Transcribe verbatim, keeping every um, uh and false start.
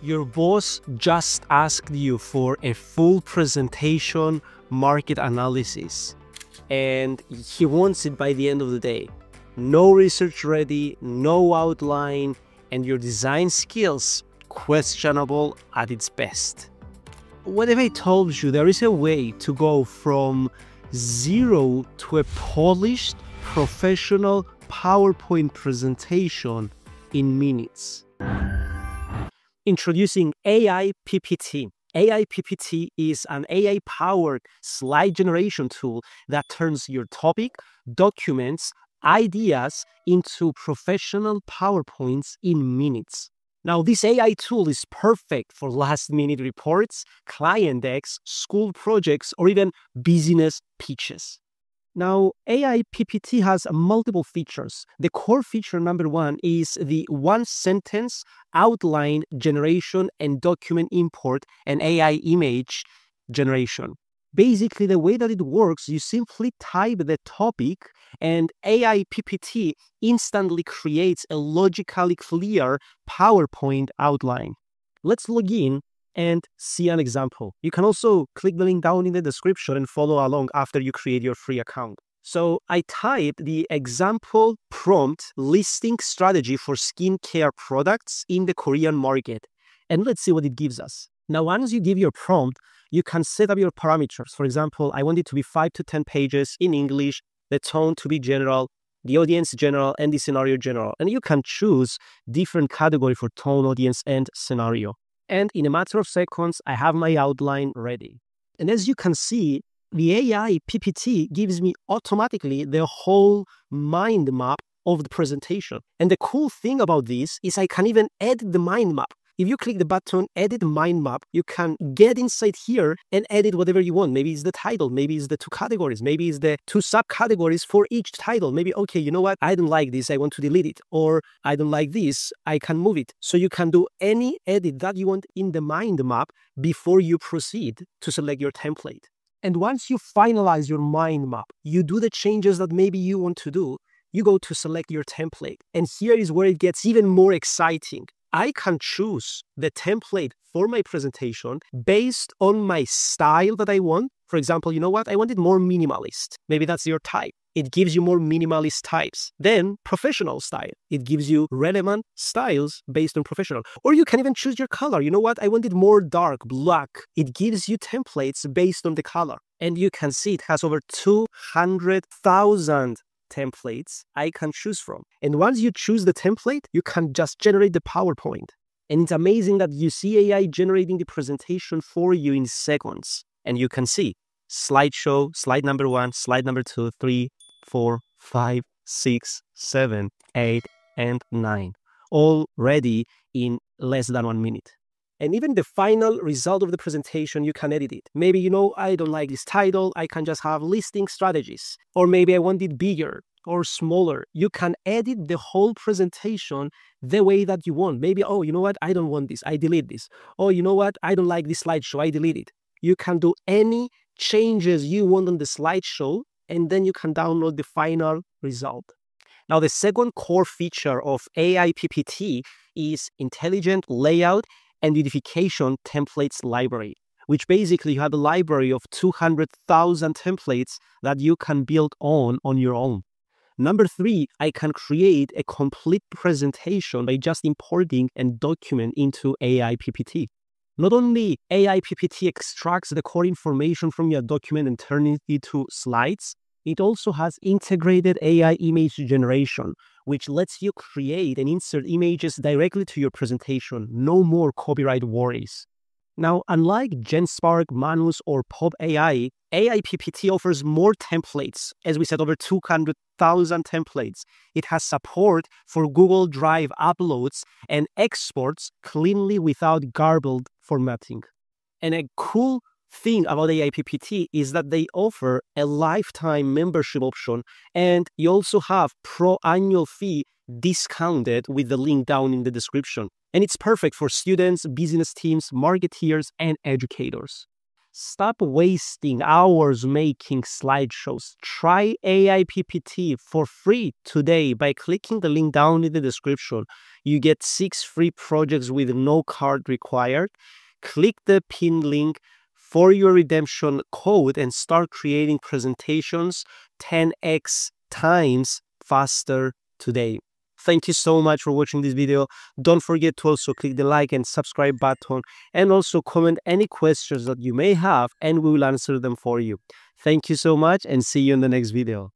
Your boss just asked you for a full presentation market analysis, and he wants it by the end of the day. No research ready, no outline, and your design skills questionable at its best. What if I told you there is a way to go from zero to a polished, professional PowerPoint presentation in minutes? Introducing AiPPT. AiPPT is an A I-powered slide generation tool that turns your topic, documents, ideas into professional PowerPoints in minutes. Now, this A I tool is perfect for last-minute reports, client decks, school projects, or even business pitches. Now, AiPPT has multiple features. The core feature number one is the one-sentence outline generation and document import and A I image generation. Basically, the way that it works, you simply type the topic and AiPPT instantly creates a logically clear PowerPoint outline. Let's log in and see an example. You can also click the link down in the description and follow along after you create your free account. So I typed the example prompt listing strategy for skincare products in the Korean market. And let's see what it gives us. Now, once you give your prompt, you can set up your parameters. For example, I want it to be five to ten pages in English, the tone to be general, the audience general, and the scenario general. And you can choose different categories for tone, audience, and scenario. And in a matter of seconds, I have my outline ready. And as you can see, the AiPPT gives me automatically the whole mind map of the presentation. And the cool thing about this is I can even edit the mind map. If you click the button, edit mind map, you can get inside here and edit whatever you want. Maybe it's the title, maybe it's the two categories, maybe it's the two subcategories for each title. Maybe, okay, you know what? I don't like this, I want to delete it. Or I don't like this, I can move it. So you can do any edit that you want in the mind map before you proceed to select your template. And once you finalize your mind map, you do the changes that maybe you want to do. You go to select your template. And here is where it gets even more exciting. I can choose the template for my presentation based on my style that I want. For example, you know what? I want it more minimalist. Maybe that's your type. It gives you more minimalist types. Then professional style. It gives you relevant styles based on professional. Or you can even choose your color. You know what? I want it more dark, black. It gives you templates based on the color. And you can see it has over two hundred thousand templates I can choose from. And once you choose the template, you can just generate the PowerPoint. And it's amazing that you see A I generating the presentation for you in seconds. And you can see slideshow, slide number one, slide number two, three, four, five, six, seven, eight, and nine, all ready in less than one minute. And even the final result of the presentation, you can edit it. Maybe, you know, I don't like this title. I can just have listing strategies. Or maybe I want it bigger or smaller. You can edit the whole presentation the way that you want. Maybe, oh, you know what? I don't want this. I delete this. Oh, you know what? I don't like this slideshow. I delete it. You can do any changes you want on the slideshow, and then you can download the final result. Now, the second core feature of AiPPT is intelligent layout and Unification Templates Library, which basically you have a library of two hundred thousand templates that you can build on on your own. Number three, I can create a complete presentation by just importing and document into AiPPT. Not only AiPPT extracts the core information from your document and turns it into slides, it also has integrated A I image generation, which lets you create and insert images directly to your presentation. No more copyright worries. Now, unlike GenSpark, Manus, or Pop A I, AiPPT offers more templates. As we said, over two hundred thousand templates. It has support for Google Drive uploads and exports cleanly without garbled formatting. And a cool thing about AiPPT is that they offer a lifetime membership option, and you also have pro annual fee discounted with the link down in the description. And it's perfect for students, business teams, marketeers, and educators. Stop wasting hours making slideshows. Try AiPPT for free today by clicking the link down in the description. You get six free projects with no card required. Click the pinned link for your redemption code and start creating presentations ten X times faster today. Thank you so much for watching this video. Don't forget to also click the like and subscribe button, and also comment any questions that you may have and we will answer them for you. Thank you so much and see you in the next video.